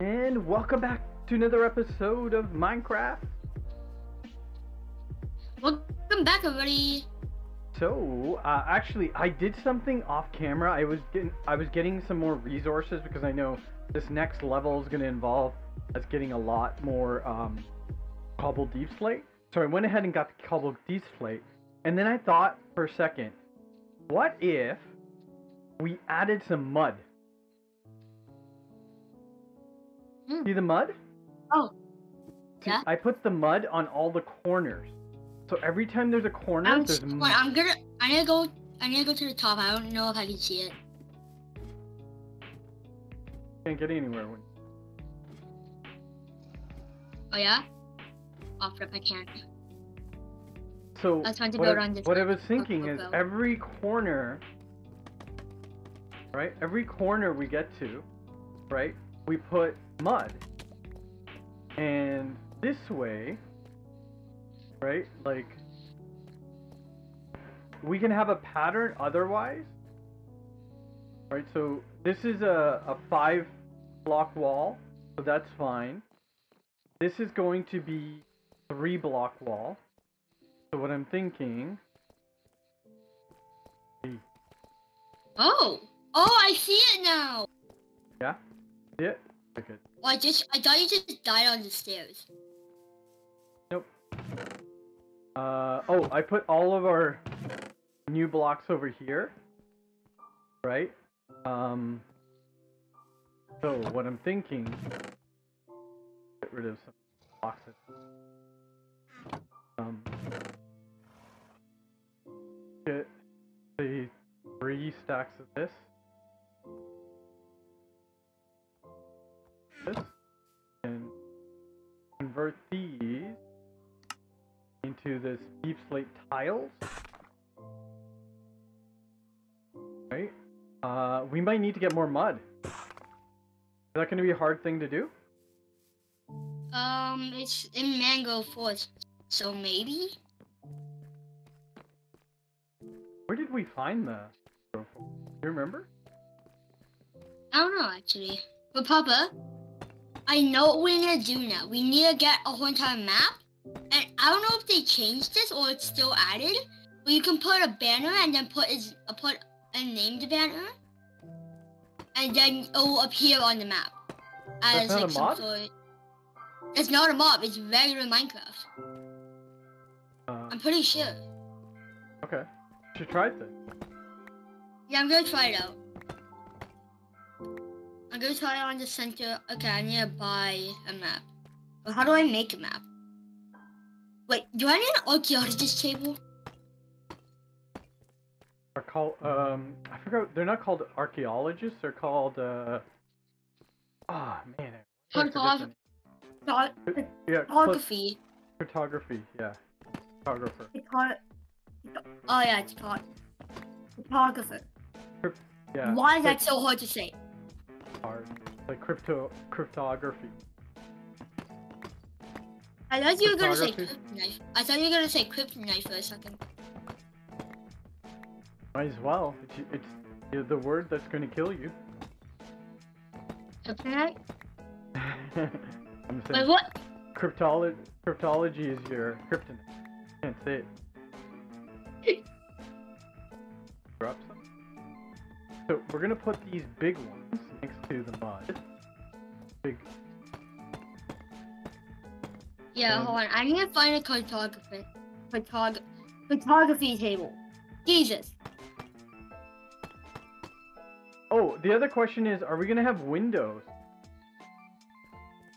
And welcome back to another episode of Minecraft. Welcome back, everybody. So, actually, I did something off camera. I was getting some more resources because I know this next level is going to involve us getting a lot more cobbled deepslate. So I went ahead and got the cobbled deepslate, and then I thought for a second, what if we added some mud? See the mud? Oh, yeah. See, I put the mud on all the corners. So every time there's a corner, there's mud. Wait, I need to go to the top. I don't know if I can see it. Can't get anywhere. Oh yeah? Off rip, I can't. So what I was thinking is every corner, right? Every corner we get to, right? We put mud, and this way, right, like, we can have a pattern otherwise, right? So this is a 5-block wall, so that's fine. This is going to be 3-block wall, so what I'm thinking... Oh! Oh, I see it now! Yeah? See it? Okay. Well, I thought you just died on the stairs. Nope. Oh, I put all of our new blocks over here. Right? So what I'm thinking, get rid of some boxes. Get the 3 stacks of this. And convert these into this deep slate tiles. Right? We might need to get more mud. Is that going to be a hard thing to do? It's in mango forest, so maybe. Where did we find the? Do you remember? I don't know actually, but Papa. I know what we need to do now. We need to get a whole entire map, and I don't know if they changed this or it's still added, but you can put a banner and then put a named banner, and then it will appear on the map. As, that's not like, a mob? It's not a mob, it's regular Minecraft. I'm pretty sure. Okay, you should try it then. Yeah, I'm gonna try it out. I'm gonna try it on the center. Okay, I need to buy a map. But how do I make a map? Wait, do I need an archaeologist table? They're called, I forgot, they're not called archaeologists, they're called, ah, man. Cartography. Cartography, yeah. Cartographer. Oh yeah, it's called. Cartographer. Yeah. Why is that so hard to say? Art, like cryptography. I thought you were gonna say cryptography. I thought you were gonna say cryptography for a second. Might as well. It's the word that's gonna kill you. Cryptography. I'm saying. Wait, what? Cryptology is your kryptonite. Can't say it. Drop something. So we're gonna put these big ones next to the mud. Big. Yeah, hold on. I need to find a cartography table. Jesus. Oh, the other question is, are we gonna have windows?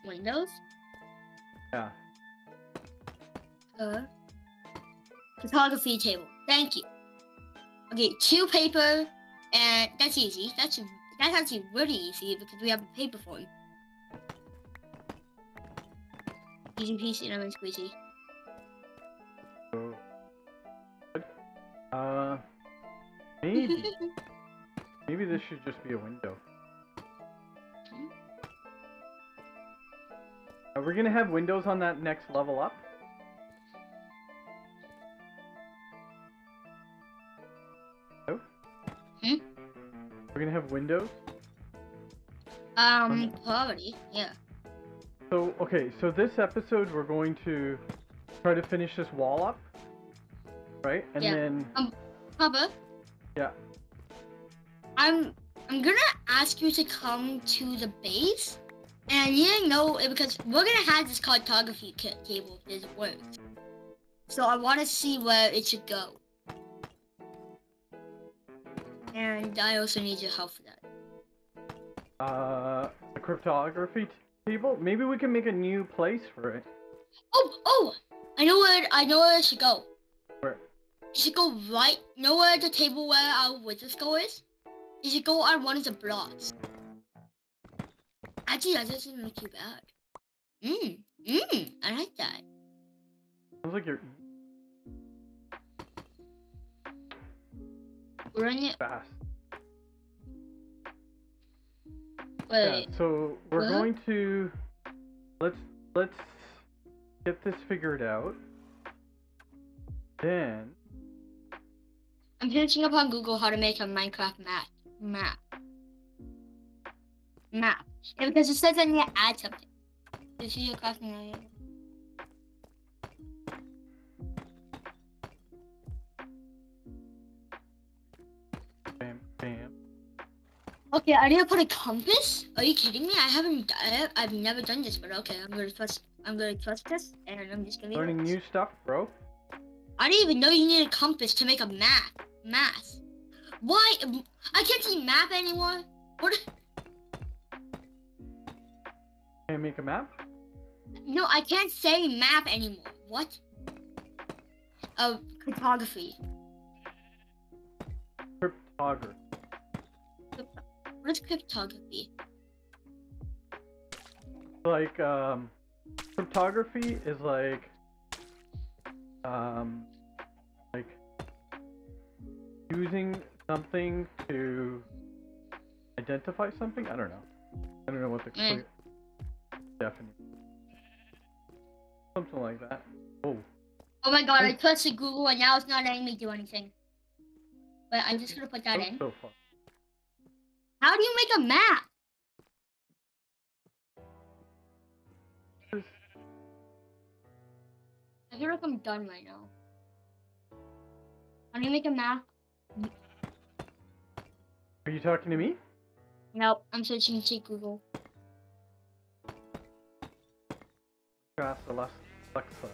Windows? Yeah. Cartography table. Thank you. Okay, 2 paper. And that's easy. That's actually really easy because we have a paper form. Easy peasy, lemon squeezy. Maybe. Maybe this should just be a window. Are we gonna have windows on that next level up? We're gonna have windows? Probably, yeah. So, okay, so this episode we're going to try to finish this wall up, right? And yeah. Then... Papa? Yeah? I'm gonna ask you to come to the base, and you didn't know it because we're gonna have this cartography table if this works. So I want to see where it should go. And I also need your help for that. A cryptography table? Maybe we can make a new place for it. Oh! I know where it should go. Where? It should go right... You know where the table where our wizard skull is? It should go on one of the blocks. Actually, that doesn't look too bad. I like that. Sounds like you're... Run it fast. Wait. Yeah, so we're going to let's get this figured out. Then I'm searching up on Google how to make a Minecraft map. Yeah, because it says I need to add something. You see your crafting area? Okay, I need to put a compass? Are you kidding me? I've never done this, but okay, I'm gonna trust this, and I'm just gonna learning new stuff, bro. I didn't even know you need a compass to make a map. Math. Why? I can't see map anymore. What? Can I make a map? No, I can't say map anymore. What? Cryptography. Cryptography. What is cryptography? Like, cryptography is like using something to identify something? I don't know. I don't know what the definition is. Something like that. Oh. Oh my god, I trusted Google and now it's not letting me do anything. But I'm just gonna put that in. So far. How do you make a map? I feel like I'm done right now. How do you make a map? Are you talking to me? Nope, I'm searching to Google. Alexa.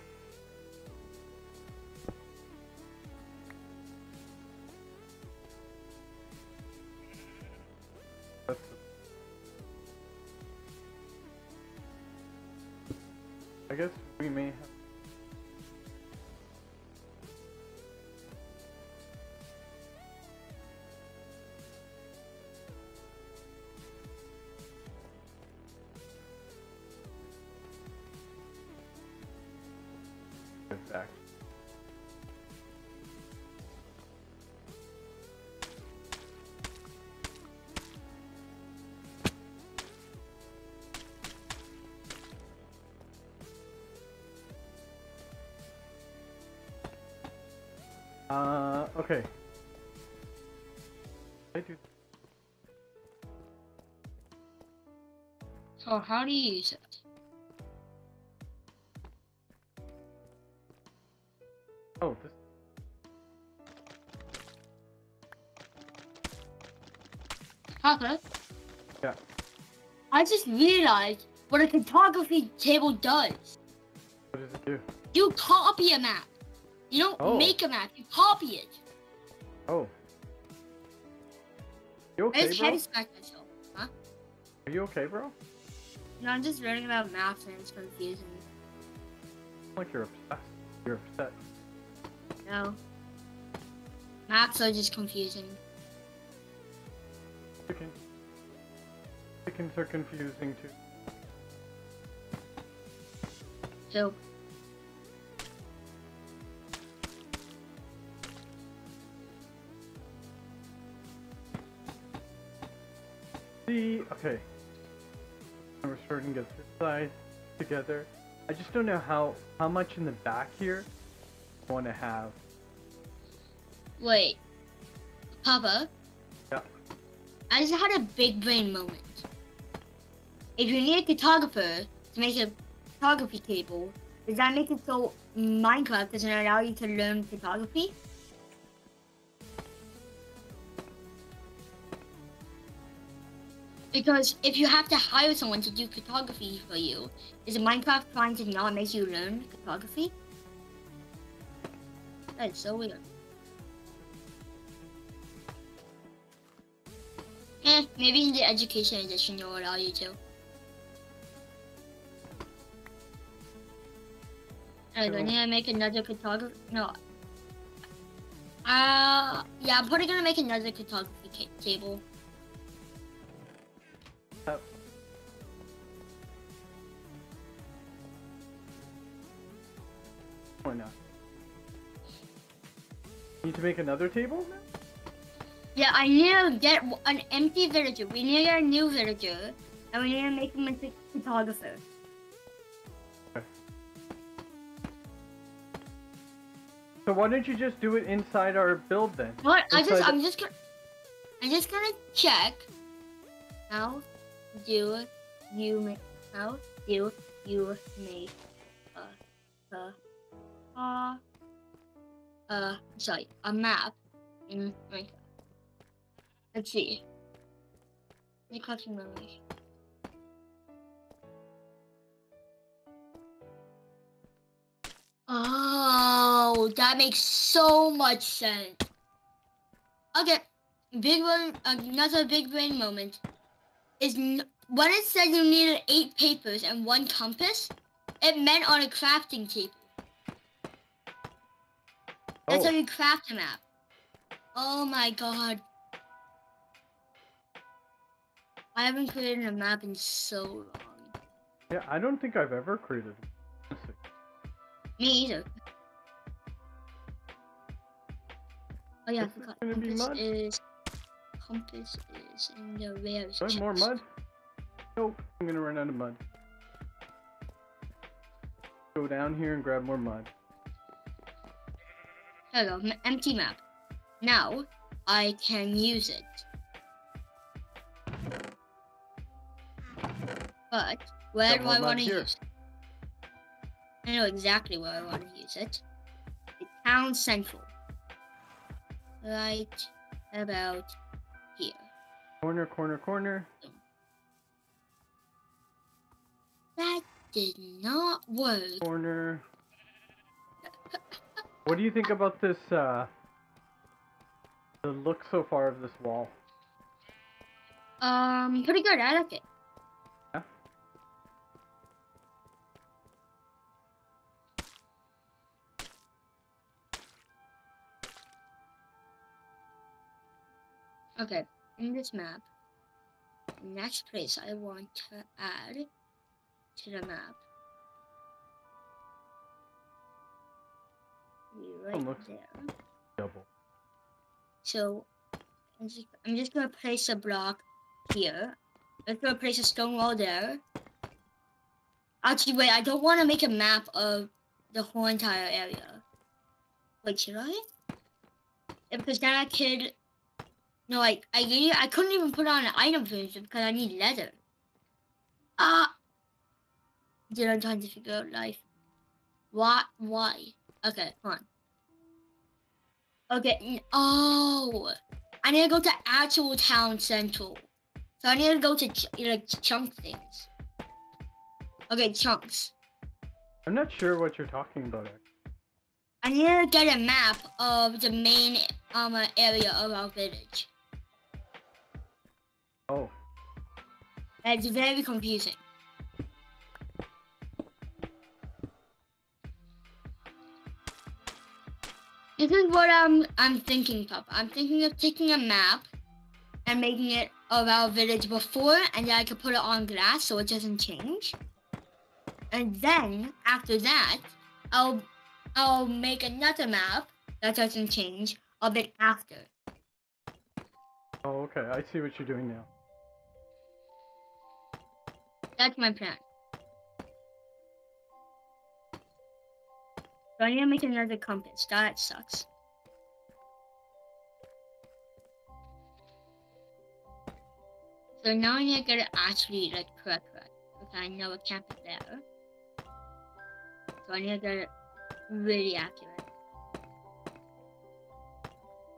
I guess we may have... Get back. Okay. I do. So how do you use it? Oh, this. Papa? Yeah. I just realized what a cartography table does. What does it do? You copy a map. You don't make a map, you copy it. Oh. You okay, bro? I just had to smack myself, huh? Are you okay, bro? No, I'm just learning about maps and it's confusing me. Like you're obsessed. You're upset. No. Maps are just confusing. Chickens are confusing too. So. Okay, we're starting to get this side together. I just don't know how much in the back here I want to have. Wait, Papa? Yeah? I just had a big brain moment. If you need a cartographer to make a cartography table, does that make it so Minecraft doesn't allow you to learn cartography? Because if you have to hire someone to do cartography for you, is Minecraft trying to not make you learn cartography? That is so weird. Eh, maybe in the education edition they'll allow you to. Alright, do I need to make another cartography? No. Yeah, I'm probably gonna make another cartography table. Why not? Need to make another table? Yeah, I need to get an empty villager. We need to get a new villager, and we need to make him a photographer. Okay. So why don't you just do it inside our build then? What? I'm just gonna check. How do you make a map in Minecraft? Let's see. Minecraft memory. Oh, that makes so much sense. Okay, big one. Another big brain moment is when it said you needed 8 papers and 1 compass. It meant on a crafting table. That's how you craft a map. Oh my god. I haven't created a map in so long. Yeah, I don't think I've ever created it. Me either. Oh yeah, I forgot. Compass is in the rare chest. More mud? Nope, I'm gonna run out of mud. Go down here and grab more mud. There we go, empty map. Now, I can use it. But, where do I want to use it? I know exactly where I want to use it. The town central. Right about here. Corner, corner, corner. That did not work. Corner. What do you think about this, the look so far of this wall? Pretty good, I like it. Yeah? Okay, in this map, next place I want to add to the map. Right there. Double. So, I'm just gonna place a block here. I'm just gonna place a stone wall there. Actually, wait, I don't want to make a map of the whole entire area. Wait, should I? Yeah, because then I could... No, I couldn't even put on an item version because I need leather. Ah! Dude, I'm trying to figure out life. Why? Okay, come on. Okay, oh! I need to go to actual town central. So I need to go to chunk things. Okay, chunks. I'm not sure what you're talking about. I need to get a map of the main area of our village. Oh. That's very confusing. This is what I'm thinking, Papa. I'm thinking of taking a map and making it of our village before, and then I could put it on glass so it doesn't change. And then after that, I'll make another map that doesn't change a bit after. Oh, okay. I see what you're doing now. That's my plan. So I need to make another compass. That sucks. So now I need to get it actually correct. I know a camp is there. So I need to get really accurate.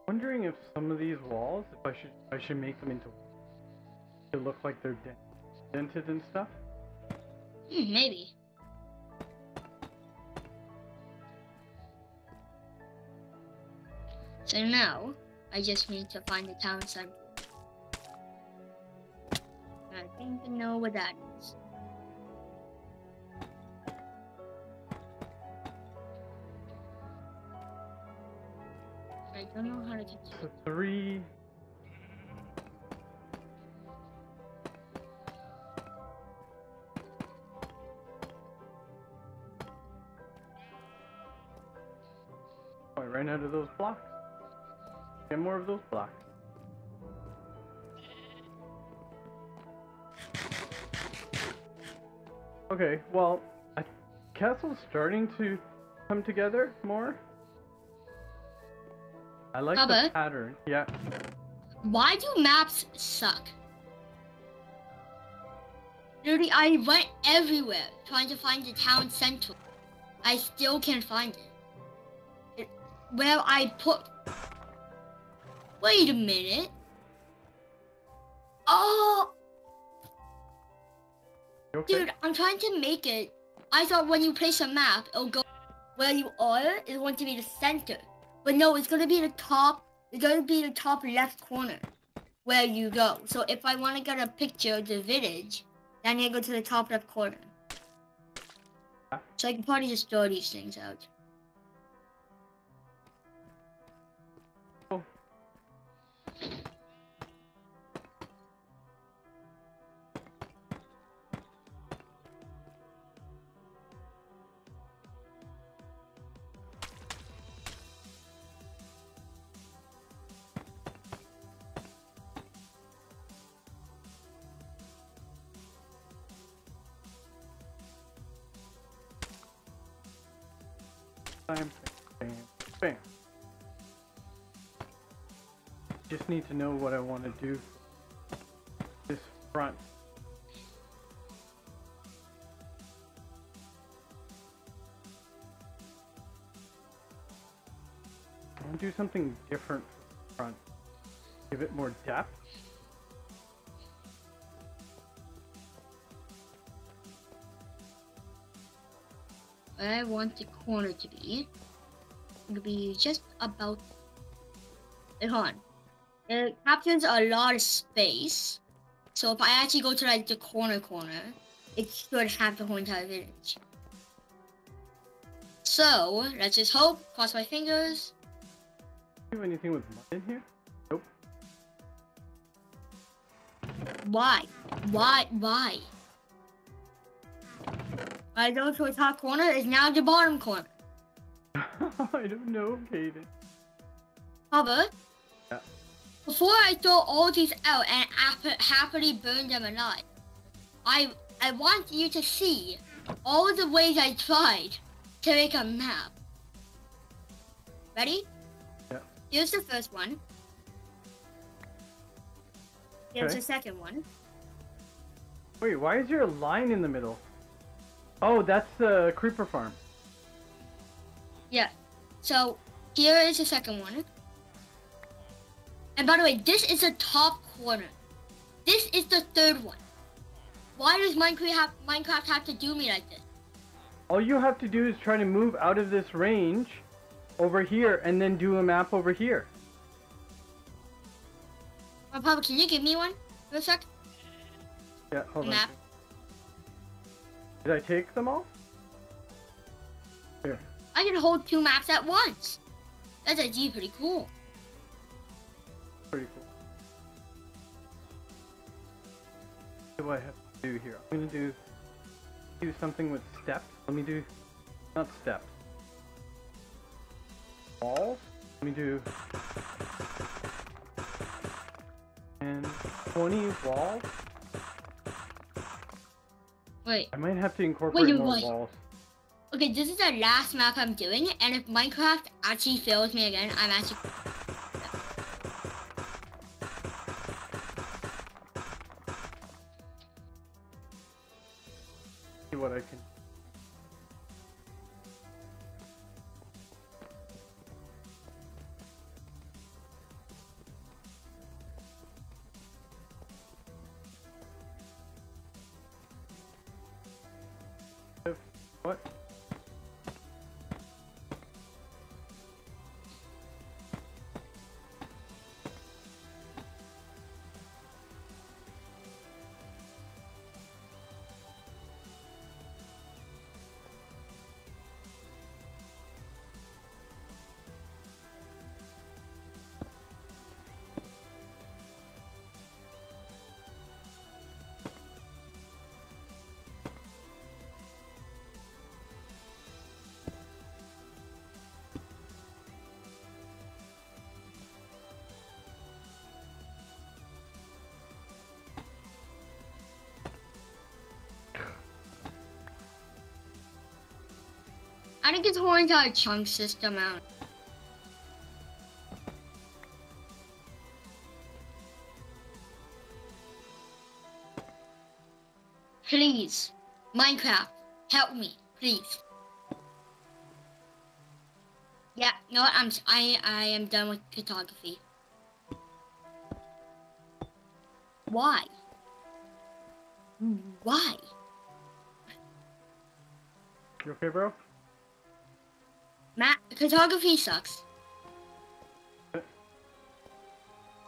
I'm wondering if some of these walls, if I should make them into walls. They look like they're dented and stuff. Maybe. So now I just need to find the town center. I think I know what that is. I don't know how to get to it. Three. Oh, I ran out of those blocks. Get more of those blocks. Okay, well, the castle's starting to come together more. I like the pattern. Yeah. Why do maps suck? Literally, I went everywhere trying to find the town center. I still can't find it. Where I put... Wait a minute. Oh! Okay? Dude, I'm trying to make it. I thought when you place a map, it'll go where you are. It's going to be the center, but no, it's going to be the top. It's going to be the top left corner where you go. So if I want to get a picture of the village, then I go to the top left corner. So I can probably just throw these things out. Bam. Just need to know what I want to do for this front. I want to do something different for the front. Give it more depth. I want the corner to be. It'll be just about. Hold on. It captures a lot of space. So if I actually go to like the corner, it should have the whole entire village. So let's just hope. Cross my fingers. Do you have anything with mud in here? Nope. Why? I go to the top corner, is now the bottom corner. I don't know, Kaden. However, yeah. Before I throw all these out and happily burn them alive, I want you to see all the ways I tried to make a map. Ready? Yeah. Here's the first one. Here's the second one. Wait, why is there a line in the middle? Oh, that's the creeper farm. Yeah. So, here is the second one. And by the way, this is the top corner. This is the third one. Why does Minecraft have to do me like this? All you have to do is try to move out of this range over here and then do a map over here. Well, Papa, can you give me one for a sec? Yeah, hold on. Map. Did I take them all? Here. I can hold two maps at once. That's actually pretty cool. Pretty cool. What do I have to do here? I'm gonna do something with steps. Let me do not steps. Walls. Let me do and 20 walls. Wait. I might have to incorporate more walls. Okay, this is the last map I'm doing, and if Minecraft actually fails me again, I'm actually... what I can. What? I think it's going to a chunk system out. Please, Minecraft, help me, please. Yeah, no, I am done with cartography. Why? Why? You okay, bro? Matt, cartography sucks.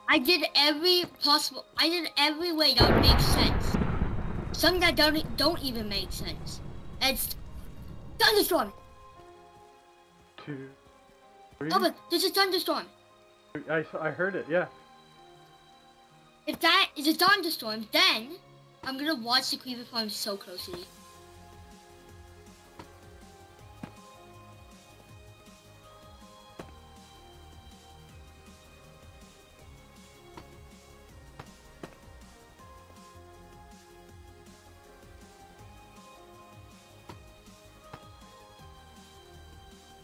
I did every possible. I did every way that would make sense. Some that don't even make sense. It's thunderstorm. 2, 3. Oh, but there's a thunderstorm. I heard it. Yeah. If that is a thunderstorm, then I'm gonna watch the creeper farm so closely.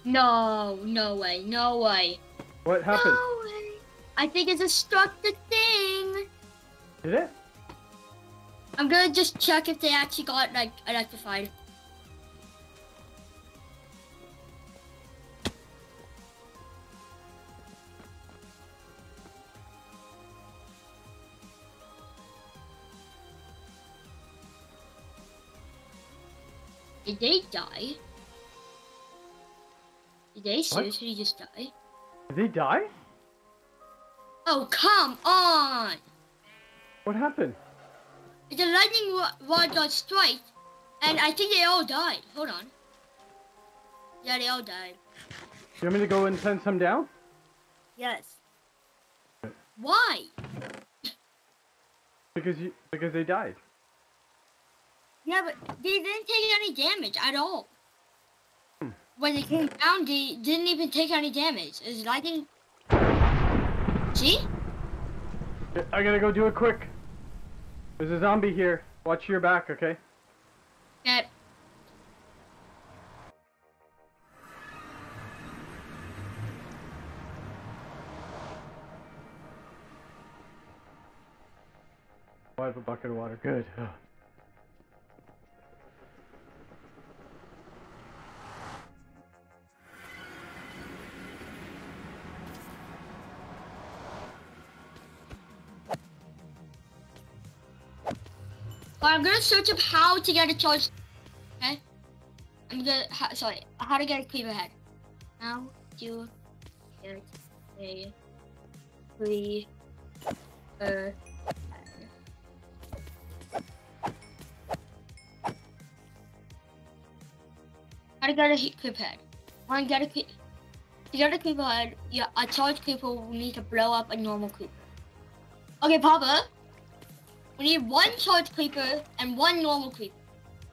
No, no way, no way. What happened? No way. I think it just struck the thing. Did it? I'm gonna just check if they actually got, like, electrified. Did they die? Did they seriously just die? Did they die? Oh, come on! What happened? The lightning rod got struck, and I think they all died. Hold on. Yeah, they all died. You want me to go and send some down? Yes. Why? Because they died. Yeah, but they didn't take any damage at all. When they came down, they didn't even take any damage. It was lightning. See? I gotta go do it quick. There's a zombie here. Watch your back, okay? Yep. Oh, I have a bucket of water. Good. I'm gonna search up how to get a charge. Okay? I'm gonna. Sorry. How to get a creeper head. How to get a creeper head. How to get a creeper head. Wanna get a creeper. To get a creeper head, yeah, a charged creeper will need to blow up a normal creeper. Okay, Papa. We need one charged creeper and one normal creeper.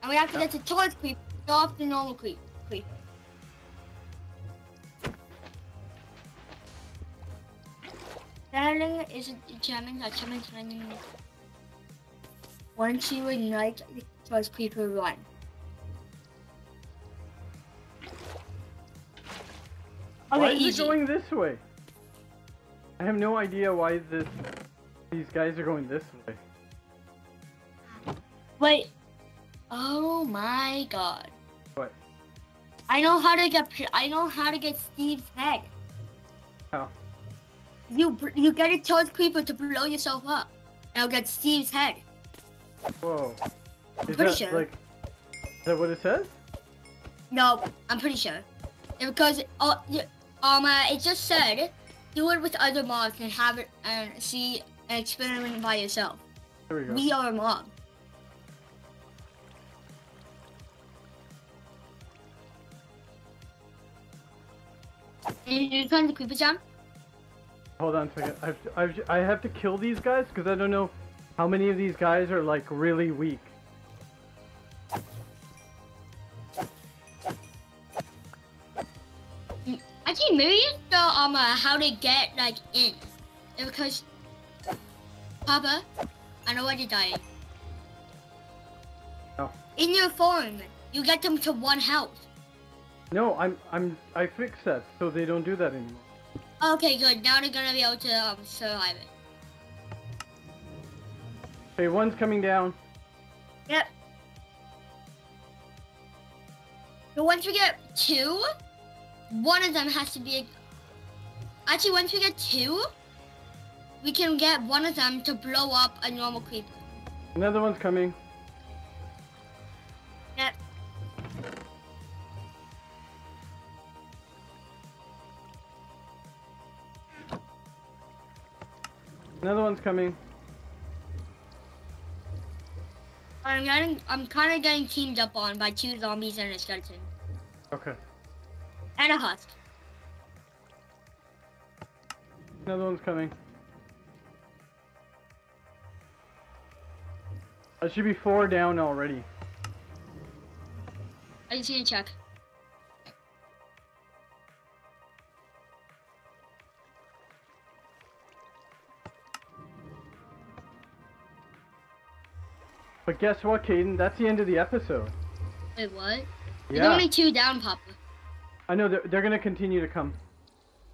And we have to get the charged creeper to blow up the normal creeper. That is determined that someone's running. Once you ignite the charged creeper, run. Okay, why is easy. It going this way? I have no idea why these guys are going this way. Wait, Oh my god. What? I know how to get Steve's head. How? You get a toad creeper to blow yourself up. And I'll get Steve's head. Whoa. I'm pretty sure. Like, is that what it says? No, I'm pretty sure. Because it just said do it with other mobs and have it and see an experiment by yourself. There we go. We are a mob. You're trying to creeper jump? Hold on a second. I have to kill these guys because I don't know how many of these guys are like really weak. Actually, maybe you know how to get like in, because Papa, I know why you're dying. Oh. In your farm, you get them to one health. No, I fixed that so they don't do that anymore. Okay, good. Now they're gonna be able to survive it. Okay, one's coming down. Yep. But once we get two, one of them has to be. Actually, once we get two, we can get one of them to blow up a normal creeper. Another one's coming. Yep. Another one's coming. I'm kind of getting teamed up on by two zombies and a skeleton. Okay. And a husk. Another one's coming. I should be four down already. I just need to check. But guess what, Caden? That's the end of the episode. Wait, what? Yeah. There's only two down, Papa. I know, they're going to continue to come.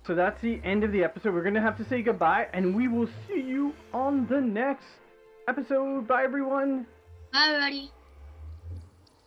So that's the end of the episode. We're going to have to say goodbye, and we will see you on the next episode. Bye, everyone. Bye, everybody.